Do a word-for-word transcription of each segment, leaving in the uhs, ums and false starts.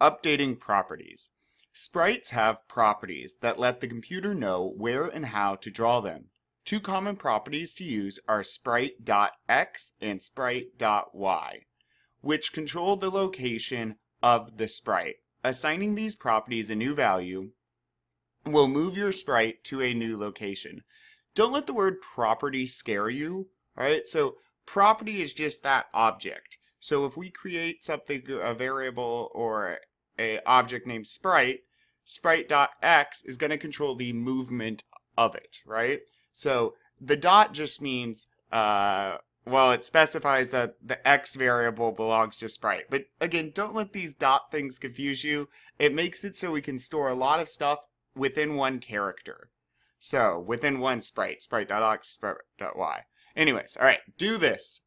Updating properties. Sprites have properties that let the computer know where and how to draw them. Two common properties to use are sprite dot x and sprite dot y, which control the location of the sprite. Assigning these properties a new value will move your sprite to a new location. Don't let the word property scare you, all right? So property is just that object. So if we create something, a variable or a object named sprite, sprite dot x is going to control the movement of it, right? So the dot just means, uh, well, it specifies that the x variable belongs to sprite. But again, don't let these dot things confuse you. It makes it so we can store a lot of stuff within one character. So within one sprite, sprite dot x, sprite dot y. Anyways, all right, do this.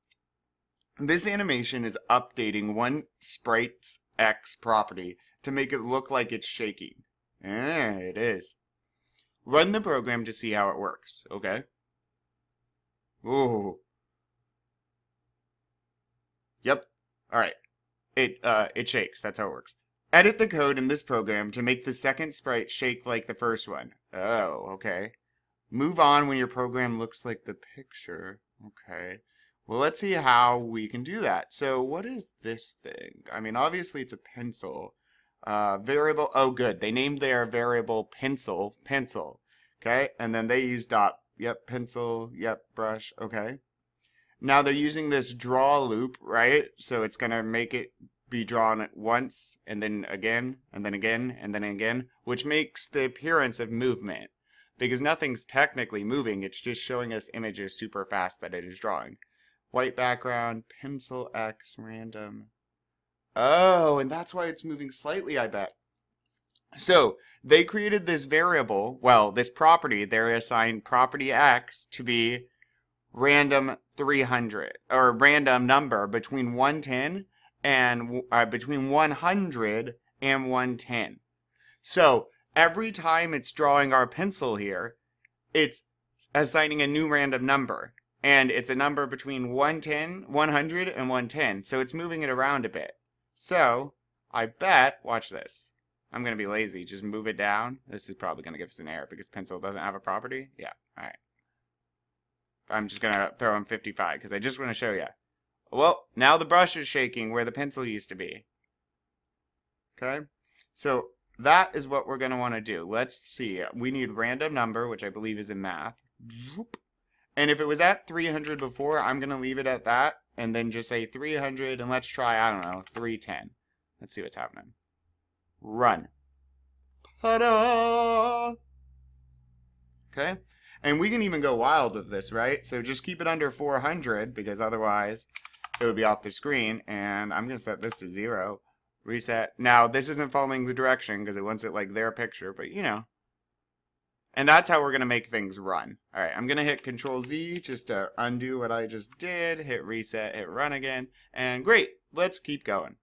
This animation is updating one sprite's x property to make it look like it's shaking. Eh, it is. Run the program to see how it works, okay? Ooh. Yep. All right. It, uh, it shakes. That's how it works. Edit the code in this program to make the second sprite shake like the first one. Oh, okay. Move on when your program looks like the picture. Okay. Well, let's see how we can do that. So what is this thing? I mean, obviously it's a pencil. Uh, variable, oh good, they named their variable pencil, pencil, okay? And then they use dot, yep, pencil, yep, brush, okay? Now they're using this draw loop, right? So it's gonna make it be drawn at once, and then again, and then again, and then again, which makes the appearance of movement. Because nothing's technically moving, it's just showing us images super fast that it is drawing. White background, pencil X, random. Oh, and that's why it's moving slightly, I bet. So they created this variable, well, this property. They assigned property X to be random three hundred, or random number between one ten and uh, between one hundred and one ten. So every time it's drawing our pencil here, it's assigning a new random number. And it's a number between one ten, one hundred, and one ten. So it's moving it around a bit. So I bet, watch this. I'm going to be lazy. Just move it down. This is probably going to give us an error because pencil doesn't have a property. Yeah, all right. I'm just going to throw in fifty-five because I just want to show you. Well, now the brush is shaking where the pencil used to be. Okay, so that is what we're going to want to do. Let's see. We need random number, which I believe is in math. And if it was at three hundred before, I'm going to leave it at that and then just say three hundred and let's try, I don't know, three ten. Let's see what's happening. Run. Ta-da! Okay. And we can even go wild with this, right? So just keep it under four hundred because otherwise it would be off the screen. And I'm going to set this to zero. Reset. Now, this isn't following the direction because it wants it like their picture, but you know. And that's how we're going to make things run. All right, I'm going to hit control Z just to undo what I just did. Hit reset, hit run again. And great, let's keep going.